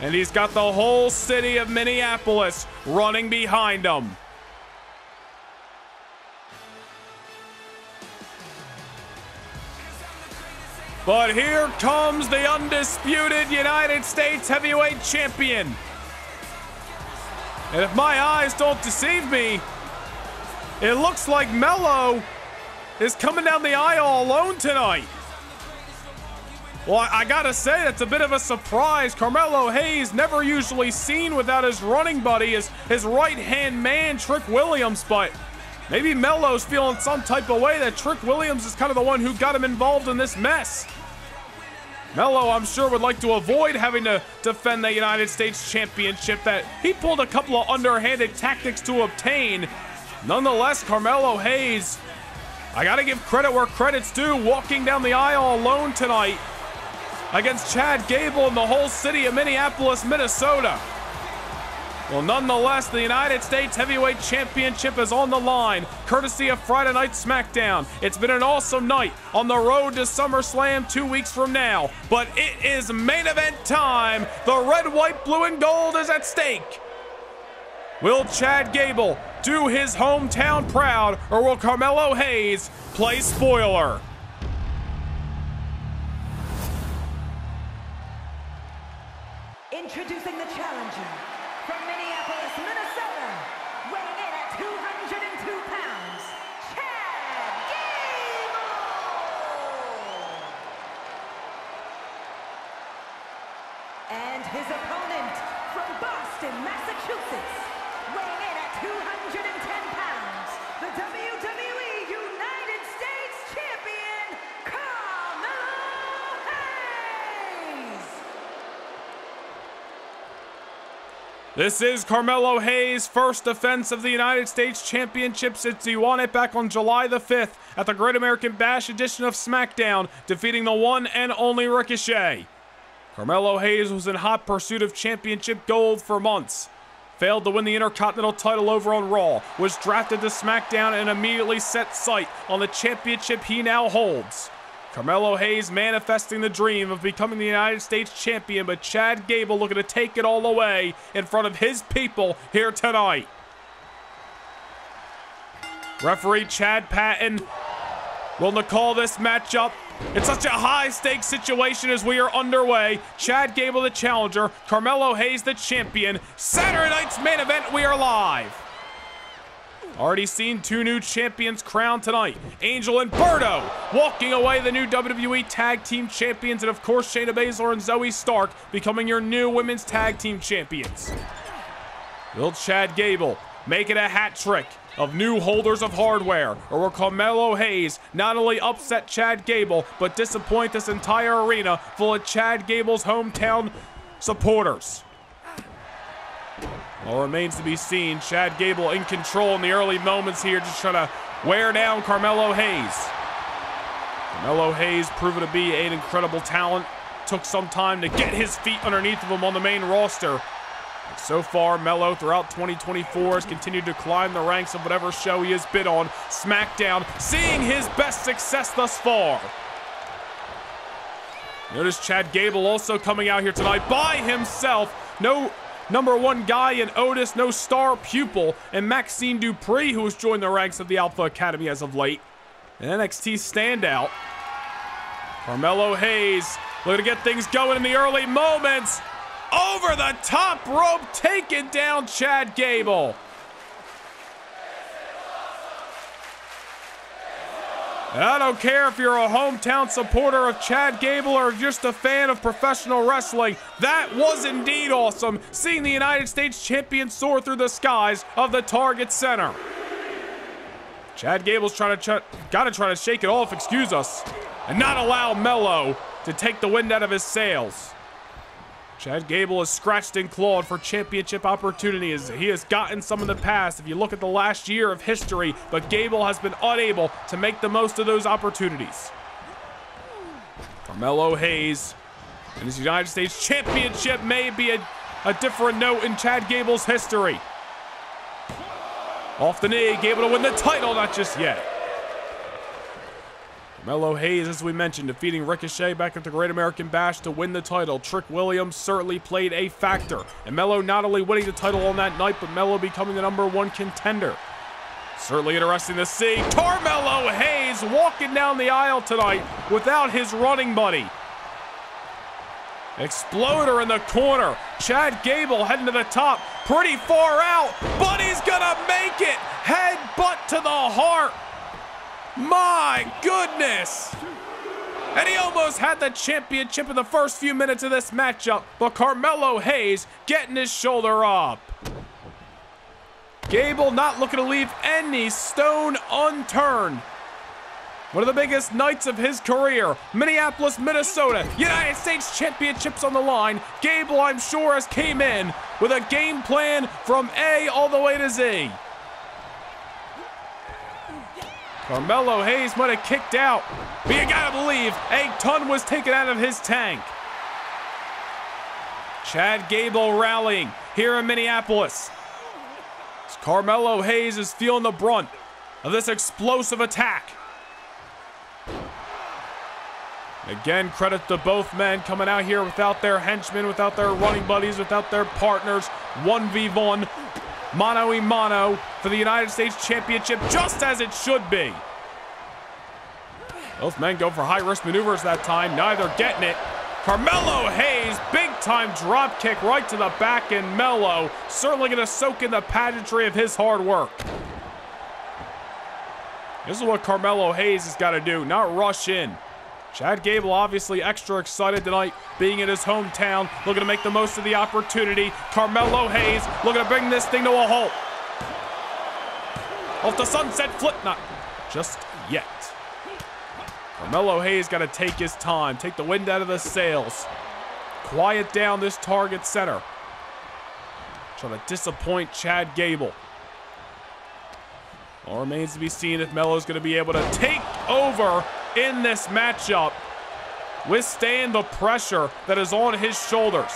And he's got the whole city of Minneapolis running behind him. But here comes the undisputed United States Heavyweight Champion. And if my eyes don't deceive me, it looks like Melo is coming down the aisle alone tonight. Well, I gotta say, that's a bit of a surprise. Carmelo Hayes, never usually seen without his running buddy, his, his right-hand man, Trick Williams, but maybe Melo's feeling some type of way that Trick Williams is kind of the one who got him involved in this mess. Melo, I'm sure, would like to avoid having to defend the United States Championship that he pulled a couple of underhanded tactics to obtain. Nonetheless, Carmelo Hayes, I gotta give credit where credit's due, walking down the aisle alone tonight against Chad Gable and the whole city of Minneapolis, Minnesota. Well, nonetheless, the United States Heavyweight Championship is on the line, courtesy of Friday Night SmackDown. It's been an awesome night on the road to SummerSlam two weeks from now, but it is main event time. The red, white, blue, and gold is at stake. Will Chad Gable do his hometown proud, or will Carmelo Hayes play spoiler? Introducing the challenger, from Minneapolis, Minnesota, weighing in at two hundred two pounds, Chad Gable! And his opponent, from Boston, Massachusetts, weighing in at two hundred ten pounds, the W W E United States Champion, Carmelo Hayes! This is Carmelo Hayes' first defense of the United States Championship since he won it back on July the fifth at the Great American Bash edition of SmackDown, defeating the one and only Ricochet. Carmelo Hayes was in hot pursuit of championship gold for months. Failed to win the Intercontinental title over on RAW, was drafted to SmackDown and immediately set sight on the championship he now holds. Carmelo Hayes manifesting the dream of becoming the United States champion, but Chad Gable looking to take it all away in front of his people here tonight. Referee Chad Patton will call this matchup. It's such a high-stakes situation as we are underway. Chad Gable, the challenger. Carmelo Hayes, the champion. Saturday night's main event, we are live. Already seen two new champions crowned tonight. Angel and Humberto walking away the new W W E Tag Team Champions, and of course, Shayna Baszler and Zoey Stark becoming your new Women's Tag Team Champions. Will Chad Gable make it a hat trick of new holders of hardware, or will Carmelo Hayes not only upset Chad Gable, but disappoint this entire arena full of Chad Gable's hometown supporters? All remains to be seen. Chad Gable in control in the early moments here, just trying to wear down Carmelo Hayes. Carmelo Hayes proven to be an incredible talent. Took some time to get his feet underneath of him on the main roster. So far, Melo throughout twenty twenty-four has continued to climb the ranks of whatever show he has been on. SmackDown, seeing his best success thus far. Notice Chad Gable also coming out here tonight by himself. No number one guy in Otis, no star pupil, and Maxine Dupree, who has joined the ranks of the Alpha Academy as of late. An N X T standout. Carmelo Hayes looking to get things going in the early moments. Over the top rope, taking down Chad Gable. And I don't care if you're a hometown supporter of Chad Gable or just a fan of professional wrestling, that was indeed awesome, seeing the United States champion soar through the skies of the Target Center. Chad Gable's trying to ch gotta try to shake it off, excuse us, and not allow Melo to take the wind out of his sails. Chad Gable is scratched and clawed for championship opportunities. He has gotten some in the past if you look at the last year of history, but Gable has been unable to make the most of those opportunities. Carmelo Hayes and his United States Championship may be a, a different note in Chad Gable's history. Off the knee, Gable to win the title, not just yet. Carmelo Hayes, as we mentioned, defeating Ricochet back at the Great American Bash to win the title. Trick Williams certainly played a factor. And Melo not only winning the title on that night, but Melo becoming the number one contender. Certainly interesting to see. Carmelo Hayes walking down the aisle tonight without his running buddy. Exploder in the corner. Chad Gable heading to the top. Pretty far out, but he's gonna make it. Headbutt to the heart. My goodness! And he almost had the championship in the first few minutes of this matchup, but Carmelo Hayes getting his shoulder up. Gable not looking to leave any stone unturned. One of the biggest nights of his career. Minneapolis, Minnesota, United States Championships on the line. Gable, I'm sure, has came in with a game plan from A all the way to Z. Carmelo Hayes might have kicked out, but you gotta believe a ton was taken out of his tank. Chad Gable rallying here in Minneapolis. Carmelo Hayes is feeling the brunt of this explosive attack. Again, credit to both men coming out here without their henchmen, without their running buddies, without their partners. one v one. Mano a mano for the United States Championship, just as it should be. Both men go for high risk maneuvers that time, neither getting it. Carmelo Hayes, big-time drop kick right to the back, and Melo certainly going to soak in the pageantry of his hard work. This is what Carmelo Hayes has got to do, not rush in. Chad Gable obviously extra excited tonight, being in his hometown, looking to make the most of the opportunity. Carmelo Hayes looking to bring this thing to a halt. Off the sunset flip, not just yet. Carmelo Hayes got to take his time, take the wind out of the sails. Quiet down this Target Center. Trying to disappoint Chad Gable. All remains to be seen if Melo's going to be able to take over in this matchup, withstand the pressure that is on his shoulders.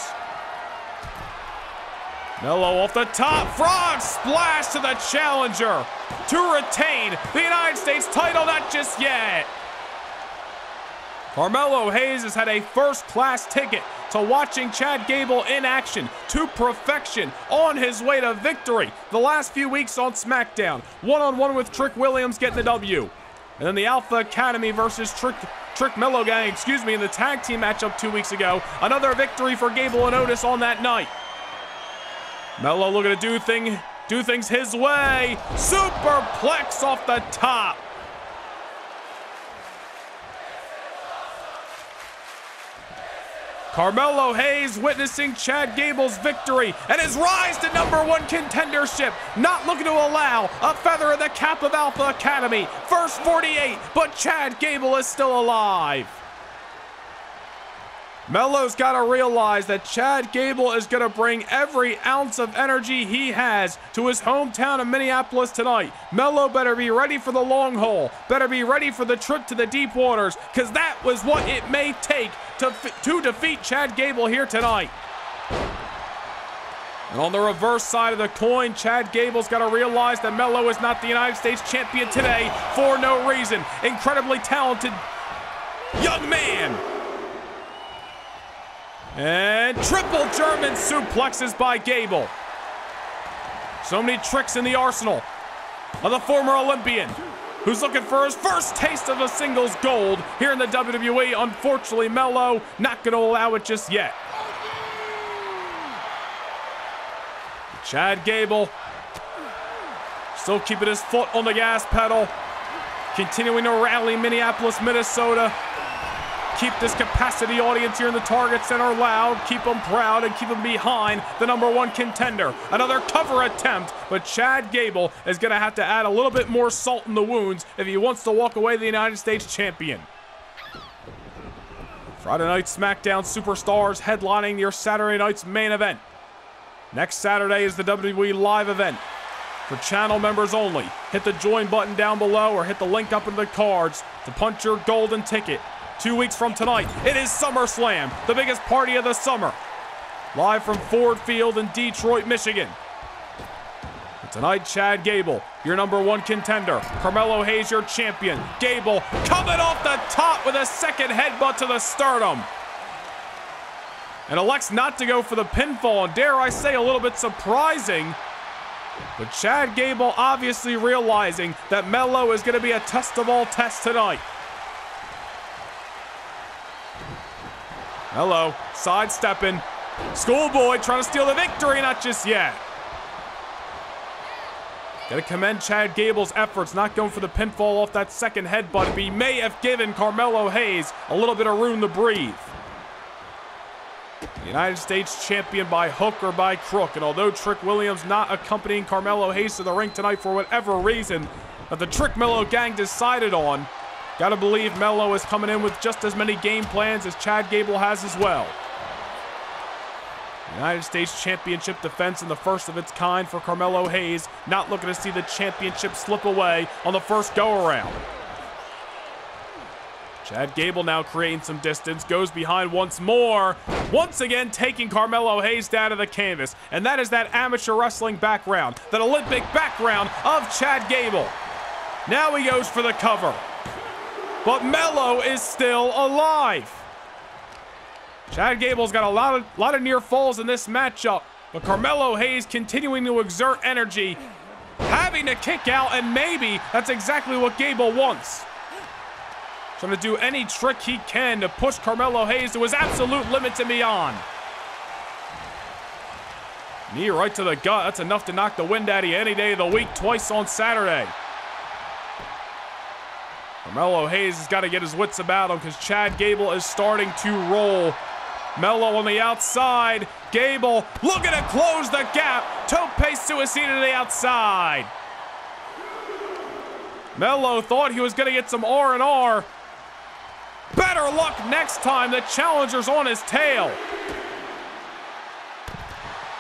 Melo off the top, frog splash to the challenger to retain the United States title, not just yet. Carmelo Hayes has had a first-class ticket to watching Chad Gable in action to perfection on his way to victory the last few weeks on SmackDown. One-on-one with Trick Williams getting the W. And then the Alpha Academy versus Trick, Trick Melo gang, excuse me, in the tag team matchup two weeks ago. Another victory for Gable and Otis on that night. Melo looking to do, thing, do things his way. Superplex off the top. Carmelo Hayes witnessing Chad Gable's victory and his rise to number one contendership. Not looking to allow a feather in the cap of Alpha Academy. First forty-eight, but Chad Gable is still alive. Melo's got to realize that Chad Gable is going to bring every ounce of energy he has to his hometown of Minneapolis tonight. Melo better be ready for the long haul, better be ready for the trip to the deep waters, because that was what it may take to, to defeat Chad Gable here tonight. And on the reverse side of the coin, Chad Gable's got to realize that Melo is not the United States champion today for no reason. Incredibly talented young man. And triple German suplexes by Gable. So many tricks in the arsenal of the former Olympian, who's looking for his first taste of a singles gold here in the W W E. Unfortunately, Melo not going to allow it just yet. Chad Gable still keeping his foot on the gas pedal, continuing to rally Minneapolis, Minnesota. Keep this capacity audience here in the Target Center loud, keep them proud, and keep them behind the number one contender. Another cover attempt, but Chad Gable is going to have to add a little bit more salt in the wounds if he wants to walk away the United States champion. Friday night SmackDown superstars headlining your Saturday night's main event. Next Saturday is the W W E live event. For channel members only, hit the join button down below or hit the link up in the cards to punch your golden ticket. Two weeks from tonight, it is SummerSlam, the biggest party of the summer. Live from Ford Field in Detroit, Michigan. And tonight, Chad Gable, your number one contender. Carmelo Hayes, your champion. Gable coming off the top with a second headbutt to the sternum. And elects not to go for the pinfall, and dare I say, a little bit surprising. But Chad Gable obviously realizing that Melo is going to be a test of all tests tonight. Hello, sidestepping. Schoolboy trying to steal the victory, not just yet. Gotta commend Chad Gable's efforts, not going for the pinfall off that second headbutt. He may have given Carmelo Hayes a little bit of room to breathe. The United States champion by hook or by crook, and although Trick Williams not accompanying Carmelo Hayes to the ring tonight for whatever reason that the Trick Melo gang decided on, gotta believe Melo is coming in with just as many game plans as Chad Gable has as well. United States Championship defense and the first of its kind for Carmelo Hayes, not looking to see the championship slip away on the first go-around. Chad Gable now creating some distance, goes behind once more, once again taking Carmelo Hayes down to the canvas. And that is that amateur wrestling background, that Olympic background of Chad Gable. Now he goes for the cover. But Melo is still alive. Chad Gable's got a lot of, lot of near falls in this matchup, but Carmelo Hayes continuing to exert energy, having to kick out, and maybe that's exactly what Gable wants. Trying to do any trick he can to push Carmelo Hayes to his absolute limits and beyond. Knee right to the gut. That's enough to knock the wind out of you any day of the week, twice on Saturday. Carmelo Hayes has got to get his wits about him because Chad Gable is starting to roll. Mello on the outside. Gable looking to close the gap. Tope suicida to the outside. Mello thought he was going to get some R and R. Better luck next time. The challenger's on his tail.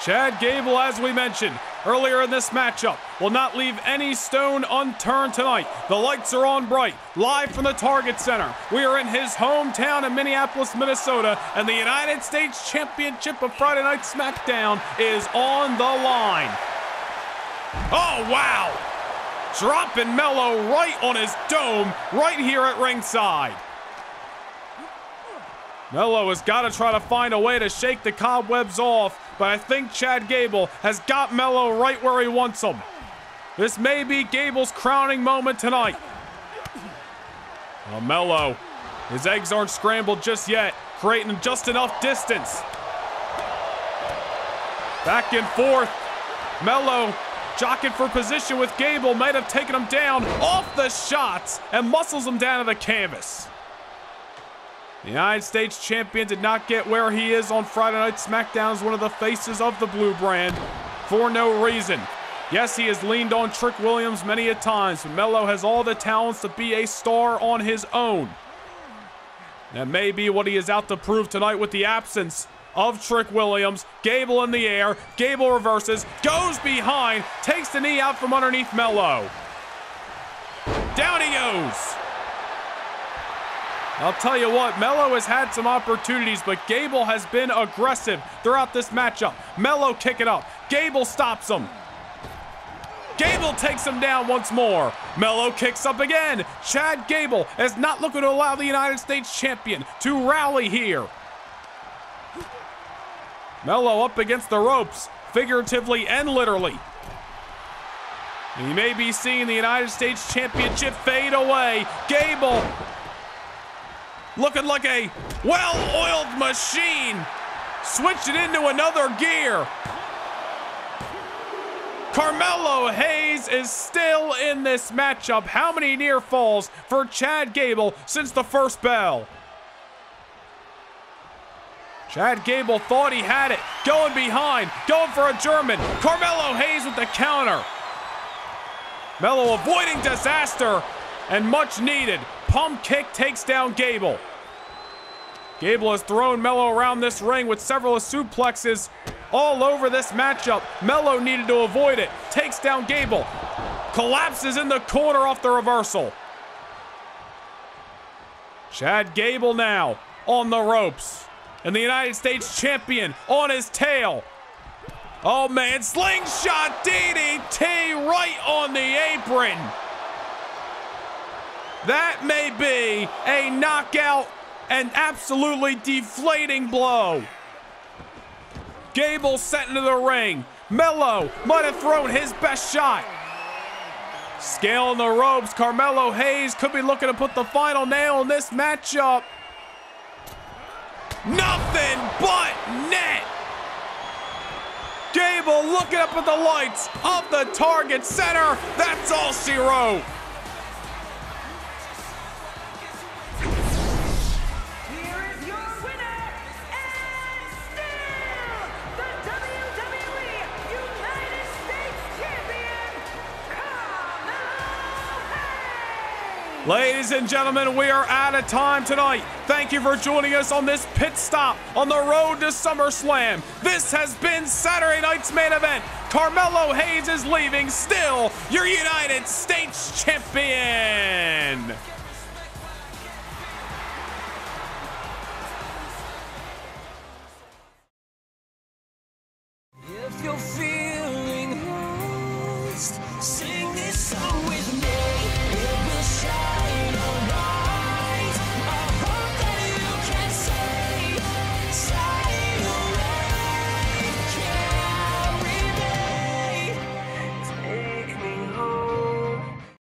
Chad Gable, as we mentioned earlier in this matchup, will not leave any stone unturned tonight. The lights are on bright, live from the Target Center. We are in his hometown of Minneapolis, Minnesota, and the United States Championship of Friday Night SmackDown is on the line. Oh, wow! Dropping Mello right on his dome, right here at ringside. Mello has got to try to find a way to shake the cobwebs off, but I think Chad Gable has got Mello right where he wants him. This may be Gable's crowning moment tonight. Well, Mello, his eggs aren't scrambled just yet, creating just enough distance. Back and forth. Mello jockeying for position with Gable, might have taken him down off the shots and muscles him down to the canvas. The United States champion did not get where he is on Friday Night SmackDown as one of the faces of the blue brand for no reason. Yes, he has leaned on Trick Williams many a times, but Mello has all the talents to be a star on his own. That may be what he is out to prove tonight with the absence of Trick Williams. Gable in the air. Gable reverses, goes behind, takes the knee out from underneath Mello. Down he goes. I'll tell you what, Mello has had some opportunities, but Gable has been aggressive throughout this matchup. Mello kicking up. Gable stops him. Gable takes him down once more. Mello kicks up again. Chad Gable is not looking to allow the United States champion to rally here. Mello up against the ropes, figuratively and literally. And you may be seeing the United States Championship fade away. Gable looking like a well-oiled machine. Switch it into another gear. Carmelo Hayes is still in this matchup. How many near falls for Chad Gable since the first bell? Chad Gable thought he had it. Going behind, going for a German. Carmelo Hayes with the counter. Mello avoiding disaster and much needed. Pump kick takes down Gable. Gable has thrown Mello around this ring with several suplexes all over this matchup. Mello needed to avoid it. Takes down Gable. Collapses in the corner off the reversal. Chad Gable now on the ropes. And the United States champion on his tail. Oh man, slingshot D D T right on the apron. That may be a knockout and absolutely deflating blow. Gable sent into the ring. Mello might have thrown his best shot. Scaling the ropes, Carmelo Hayes could be looking to put the final nail in this matchup. Nothing but net. Gable looking up at the lights of the Target Center. That's all she wrote. Ladies and gentlemen, we are out of time tonight. Thank you for joining us on this pit stop on the road to SummerSlam. This has been Saturday night's main event. Carmelo Hayes is leaving, still your United States champion.